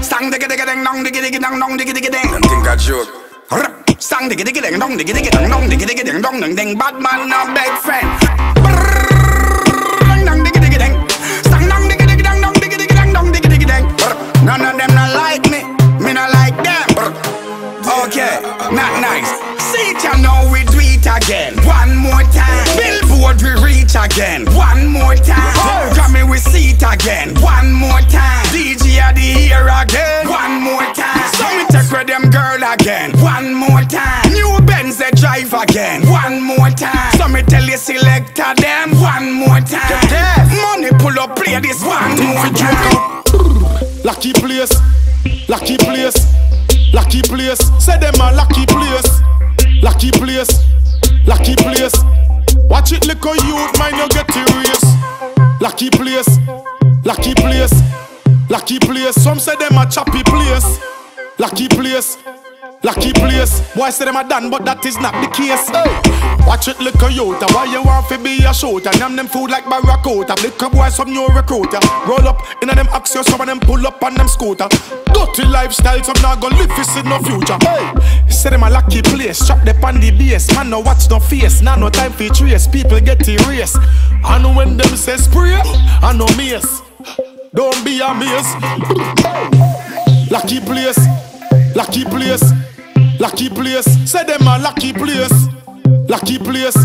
Sang diggy diggy ding dong diggy diggy dong dong diggy diggy ding. Don't think I joke. Sang diggy diggy ding dong diggy diggy dong dong diggy diggy ding dong ding ding. Bad man a big friend. Dong diggy diggy ding. Sang dong diggy diggy dong dong diggy diggy dong dong diggy diggy ding. None of them not like me. Me not like them. Okay, not nice. See ya, now we do it again. One more time. Billboard we reach again. One more time. Grammy we see it again. One more time. DJ at the ear again. One more time. So we take with them girl again. One more time. New Benz they drive again. One more time. So me tell you select them. One more time. Money pull up play this one more time. Lucky place. Lucky place. Lucky place, say them a lucky place. Lucky place, lucky place. Watch it little youth, mind you get serious. Lucky place, lucky place, lucky place. Some say them a choppy place. Lucky place, lucky place. Boy say them a done, but that is not the case. Hey. Watch it little youth, why you want to be a shooter? Name them food like barracuda. Little boy some new recruiter. Roll up, in them axio, some of them pull up on them scooter. Dirty lifestyle, some not gonna live this in no future. Hey. Say them a lucky place, chop the pandy BS. Man no watch no face, now no time for trace. People get erased, and when them say spray, I no mace. Don't be a mace. Lucky place, lucky place, lucky place. Say them a lucky place, lucky place,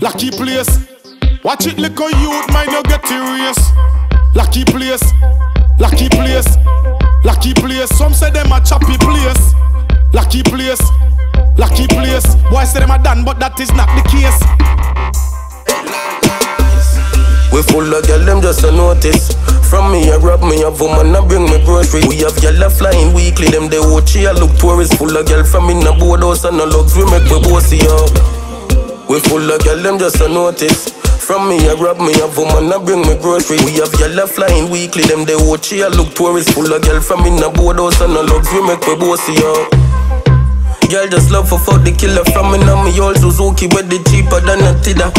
lucky place. Watch it little youth, mind you get erased. Lucky place, lucky place. Lucky place, some say them a choppy place. Lucky place, lucky place. Boy say them a done, but that is not the case. We full of girl, them just a notice. From me, I rob me a woman, I bring me grocery. We have yellow flying weekly, them they watch here. Look tourists, full of girl from in a boardhouse and a luxury make me bossy up. We full of girl, them just a notice. From me, I rob me a woman, I bring me grocery. We have yellow flying weekly, them they watch here. Look tourists, full of girl from in a boardhouse and a luxury make me bossy up. Girl just love for fuck the killer. From me now, me all Suzuki with the cheaper than a Tida.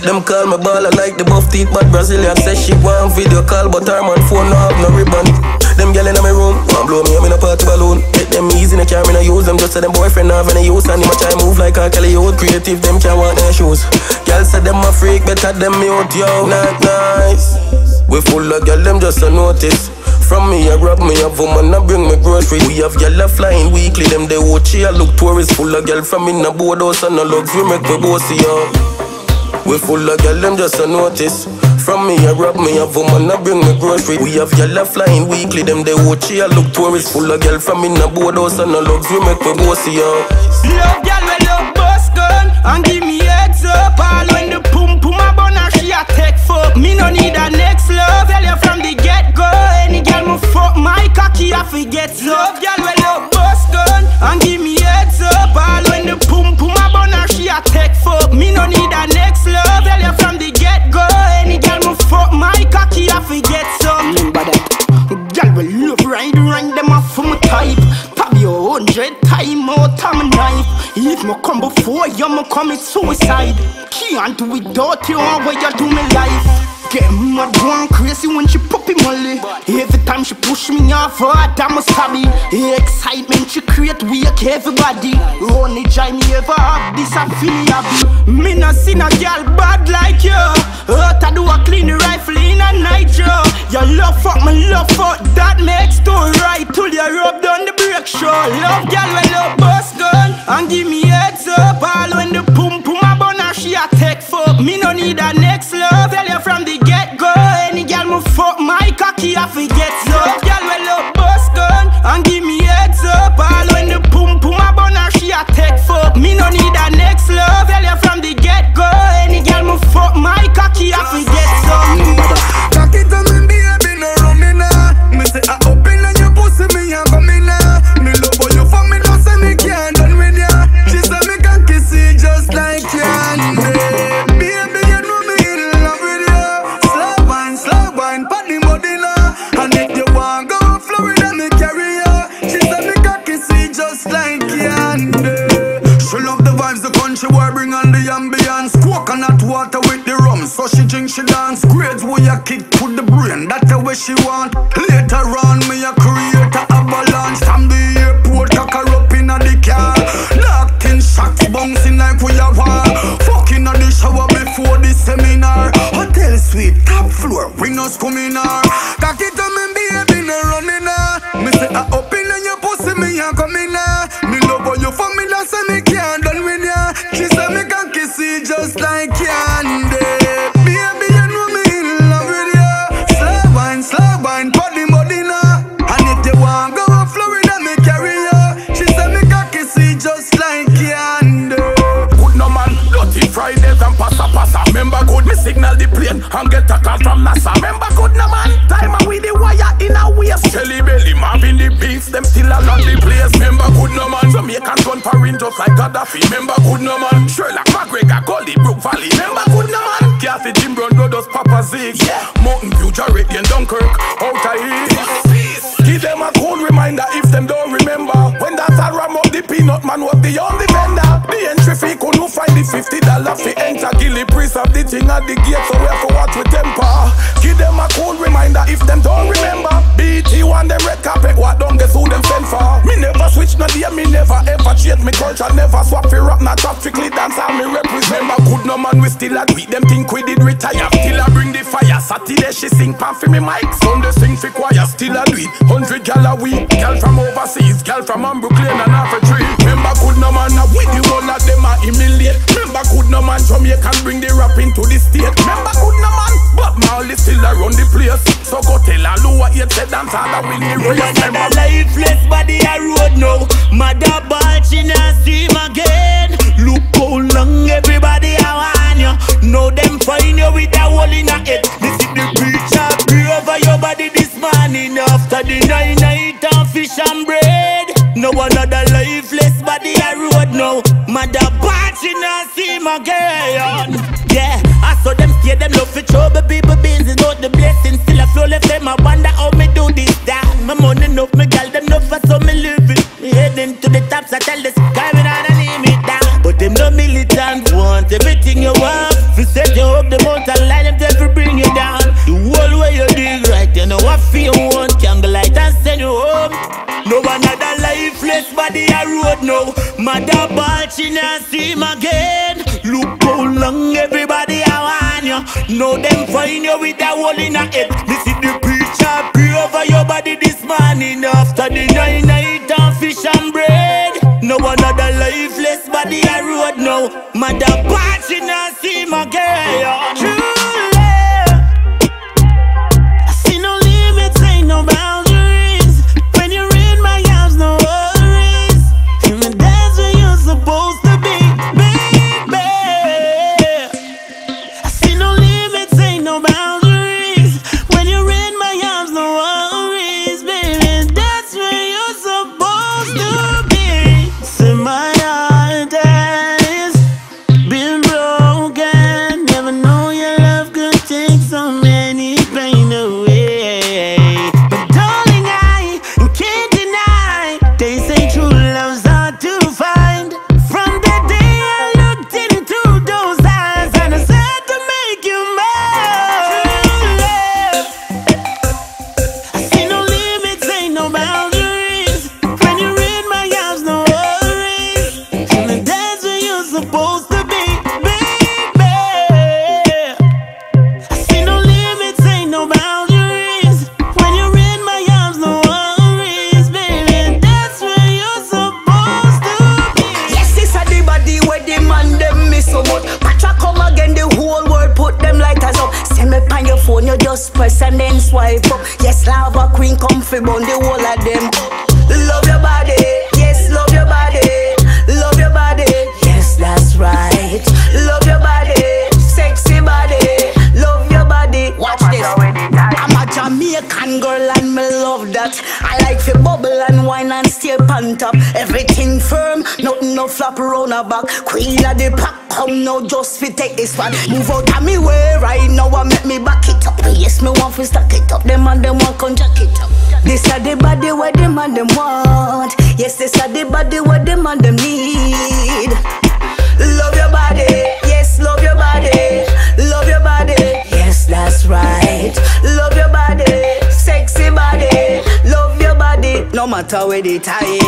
Them call me baller like the buff teeth, but Brazilian. Say she want video call, but her man phone no have no ribbon. Them girl in my room, want blow me, I'm in a party balloon. Take them easy, they can't really use them. Just say them boyfriend have any use. And him a try move like a Kelly out. Creative, them can't want their shoes. Girl said them a freak, better them me out, yo. Not nice. We full of girl, them just a notice. From me, I rob me a woman, I bring me grocery. We have yellow flying weekly, them they watch here. Look tourists, full of girl from in a boardhouse and a luxury make me bossy up. We full of girl, them just a notice. From me, I rob me a woman, I bring me grocery. We have yellow flying weekly, them they watch here. Look tourists, full of girl from in a boardhouse and a luxury make me bossy up. Love girl, we love boss gun and give me heads up. All when the pum pum a bun and she a tech fuck. Me no need a next love, tell you from the get go. Fuck my cocky, I forget love. Girl, we love boss gun and give me heads up. All when the pum pum a bun and she a tech fuck. Me no need a next love, tell you from the get go. Any girl me fuck my cocky, I forget some. Remember that. Girl, we love ride them off for my type. Tab your 100 time out of my knife. If me come before you, me commit suicide. Can't do it dirty on where you do me life. Get mad, going crazy when she poppy molly. Every time she push me off her, damn a stabby. Excitement she create, wake everybody. Only time me ever have this, I feel happy. Me not seen a girl bad like you. Hurt I do a clean rifle in a nitro. Your love fuck, my love fuck, that makes two right. Till you rub down the brake show. Love girl when love bust gun and give me heads up. All when the pum pum a bun and she a tech fuck. Me no need a next love, tell you from the get go. Any girl move fuck my cocky, I forget love. Girl we love boss gun and give me heads up. All when the pum pum a bun and she a tech fuck. Me no need a next love, tell you from the get go. Any girl move fuck my cocky, I forget some. Cocky to me baby, no running now. Me say I open on your pussy, me a coming now. Me love you for me, no say me can't done with ya. She say me can kiss it just like candy. Coconut water with the rum, so she drink, she dance. Grades where you kick to the brain. That matter where she want. Later on, me a create a avalanche from the airport, cocker up inna the car. Locked in shacks, bouncing like we a war. Fucking at the shower before the seminar. Hotel suite, top floor, we no scumming her. Cock it up, me baby, no running her. Me say I up inna your pussy, me a coming her. Me love how you fuck me, that's how me can't done with ya. She say me can kiss it just like candy. Member could me signal the plane and get a call from NASA. Member could no man time away the wire in a waist. Jelly belly Marvin the beats, them still all on the place. Member could no man Jamaican's gun parring just like Gaddafi. Member could no man Sherlock McGregor, Gully, Brook Valley. Member could no man Kathy, Jim Brown, Dodos, Papa Zig, yeah. Mountain View, Jarrett, and Dunkirk, out of here. Give them a cool reminder if them don't remember when that ram up the peanut man was the only vendor. The entry fee could no find the $50 fee enter. Gilly preserve the thing at the gate, so we have to watch with temper. Give them a cool reminder if them don't remember. BT one them red carpet, what down they sue them send for. Me never switch no day, me never ever change me culture, never swap for rap, not traffically dance and me represent. Remember could no man, we still a tweet them think we did retire. Still I bring the fire, Saturday she sing pan for me mic, Sunday sing for choir, still a do it. 100 gal a week, gal from overseas, gal from Brooklyn and half a tree. Remember could no man a with the one of them a humiliate. Remember could no man Jamaican bring the rap into the state. Remember could no man but Marley still around the place. So go tell a Lua yet said and that will be real. Remember the lifeless body a road now. Mother Balchin and stream again. Look how long everybody a want you. Now them find you with a hole in a head. This is the preacher pray over your body this morning. After the night and fish and bread. No another lifeless body I road now. Mother batching and see my again. Yeah, I saw them scared, them love for trouble. People busy, not the blessing. Still a flow left them, I wonder how me do this. That my money enough, my girl, them love for so me live it. Me heading to the tops, I tell the sky when I don't leave me down. But them no militant, want everything you want. If you set you up the mountain line, them they will bring you down. The whole way you dig right, you know I feel one. Candle light and send you home. No another lifeless body a road now. Mother Balchin and stream again. Look how long everybody a want you. Now them find you with a hole in a head. This is the preacher pray over your body this morning. After the night and fish and bread. No another lifeless body a road now. Mother Balchin and stream again. I see no limits, ain't no bounds. Queen of the pack, come now just fi take this one. Move out of me way right now and make me back it up. Yes, me want fi stack it up. Them and them want come jack it up. This a the body where them and them want. Yes, this a the body where them and them need. Love your body, yes, love your body. Love your body, yes, that's right. right. Love your body, sexy body. Love your body, no matter where they type.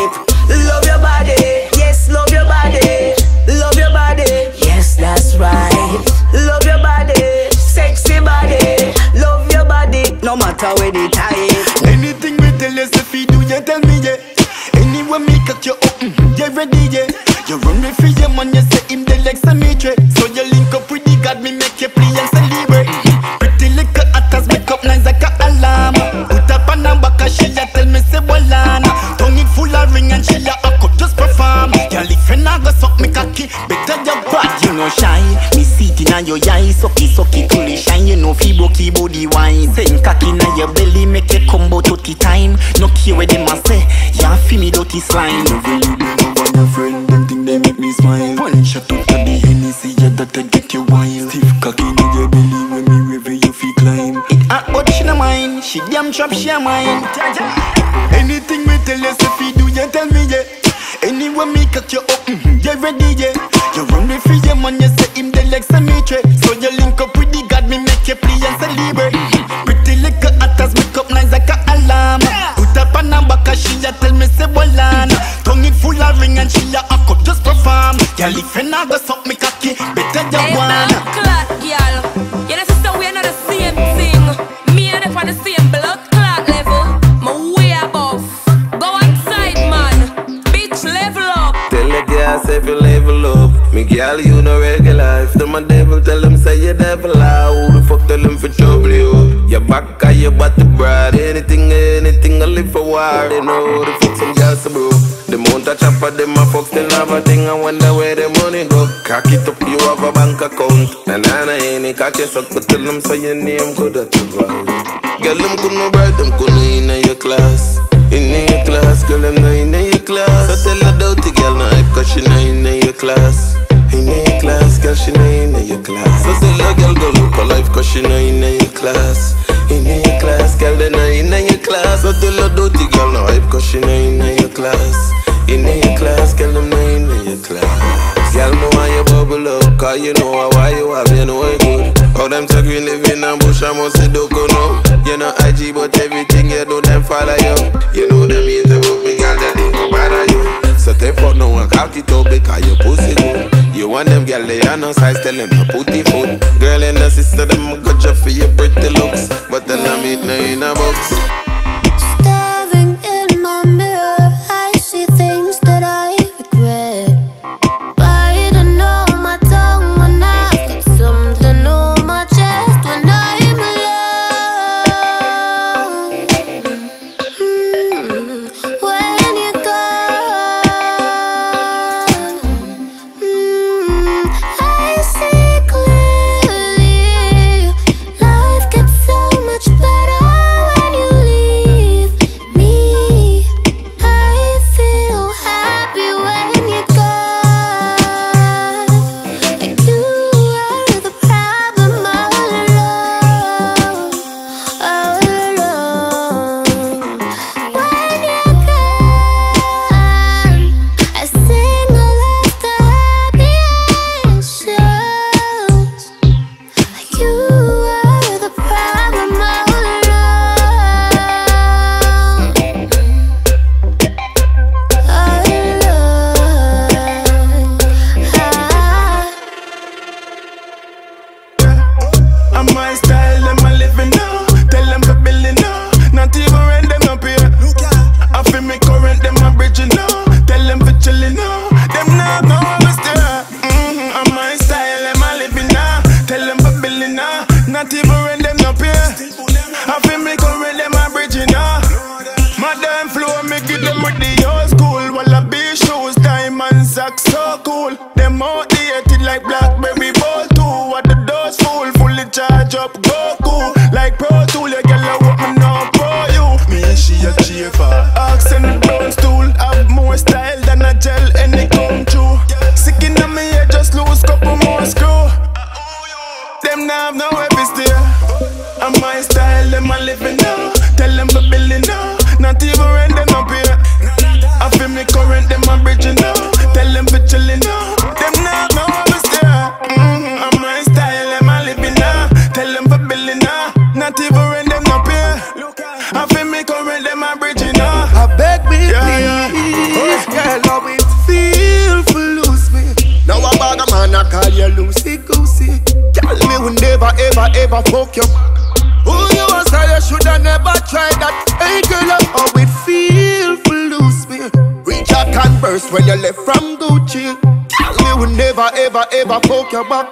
Love your body, yes, love your body. Love your body, yes, that's right. Love your body, sexy body. Love your body, no matter where they type. Anything we tell us if you do, you tell me, yeah. Anyone make up your open, you ready, yeah. You run me for your man, you say him the legs and me trade. So you link up with the God, me make you play and celebrate. Pretty little actors make up lines like a alarm. Put up on her back and she a tell me say Wallana. Tongue it full of ring and she a hook up just perform. Girl if you not go suck me cocky, better you bad. You know shine, me see it in your eyes. Sucky sucky till it shine, you know fi bucky body wine. Send cocky in your belly, make you combo dirty time. No care where them a say, ya fi me dirty slime. Your friend, them think they make me smile. One shot out of the Hennessy, yeah, that'll get you wild. Stiff cocky in your belly, when me river you feel climb. It hot but she no mind, she damn trap she a mind. Anything we tell us if you do, you tell me, yeah. Anyone me cock you up, you ready, yeah. You run me for your man, you say him the legs and me trade. So you link up with the God, me make you play and celebrate. Pretty little actors make up lines like a alarm. Put up on her back and she a tell me say Wallana. Full of ring and she a could just perform. Girl, if you not go suck me cocky, better you wanna. Hey, blood clot, girl. You know sister, we are not the same thing. Me and them on the same blood clot level. My way above. Go outside, man. Bitch, level up. Tell the girls if you level up. Me girl, you no regular. If them a devil, tell them say you devil out. Who the fuck tell them for trouble you? Your back or your body broad. Anything I live for war. They know who the fuck some girls are broke. The mount a chopper, them a fuck, still have a thing. I wonder where the money go. Cock it up, you have a bank account. And I ain't a cocky suck, but tell them so your name good at your value. Girl, them couldn't bribe, them couldn't in your class. In your class, girl, them not in your class. So tell her doughty girl, no hype, cause she not in your class. In your class, girl, she not in your class. So tell her girl, go look her life, cause she not in your class. In your class, girl, they not in your class. So tell her doughty girl, no hype, cause she not in your class. In your class, girl, them not in your class. Girl, me want you bubble up, cause you know how why you have, you know it good. All them talk you living and bush, I must say don't go no. You know IG, but everything you do, them follow you. You know them hate about me, girl, that they go bother you. So take fuck no one, cock it up, because you pussy good. You want them girl, they are no size, tell them to put the food. Girl and the sister, them got you for your pretty looks. But tell them it now in a box. Better when you leave. never fuck you. Who you are, so you shoulda never tried that. Hey girl, how it feel for lose me? Reach a Converse when you left from Gucci. We will never ever ever fuck you back.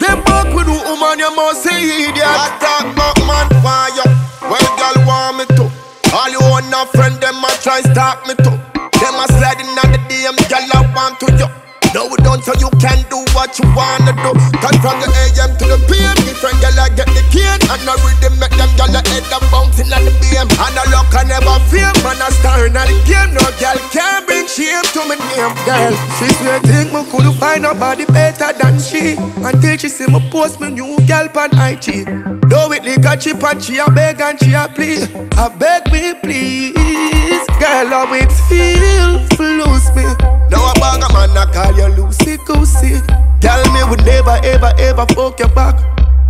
Them back with the woman you must say idiot. I talk about man for you. Well girl want me to. All you want a friend them a try stop me to. Them a sliding on the DM girl I want to you. No, we don't, so you can do what you wanna do. Cause from the AM to the PM, different gala get the cane. And I rhythm make them gala head up bouncing at the BM. And I look, I never feel, man, I starring at the game. No girl can't bring shame to me name, girl. She's waiting, me couldn't find nobody better than she. Until she see me post me new girl on IG. Though it like a chip and she a beg and she a plead. I beg me please, girl, how it feels to lose me. Now a bag of man, I call you Lucy Goosey. Girl, me would never, ever, ever fuck you back.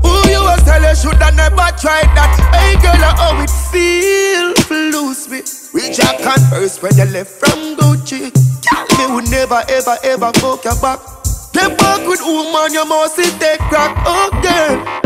Who you a seller shoulda never tried that. Hey girl, how it feel to lose me? Reach a Converse when you left from Gucci. Girl, me would never, ever, ever fuck you back. Them back with woman, you must take crack. Oh girl,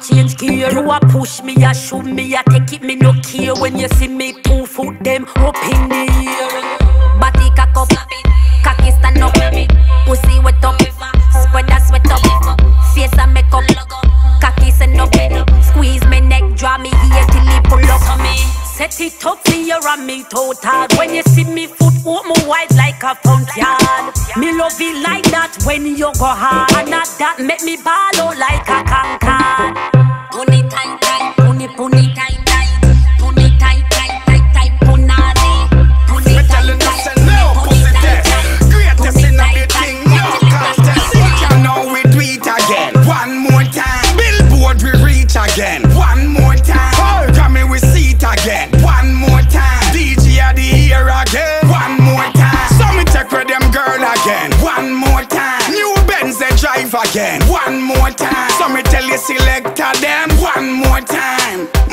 change gear. You a push me, a shove me, a take it, me no care. When you see me 2 foot them up in the air. Body cock up, cocky stand up, pussy wet up, spread a sweat up, face a make up, cocky send up, squeeze me neck, draw me here till he pull up. Set it up for you and me total. When you see me foot walk me wide like a front yard. Me love it like that when you go hard. And not that make me ball out like a concord. Again, one more time. So me tell you selector them one more time.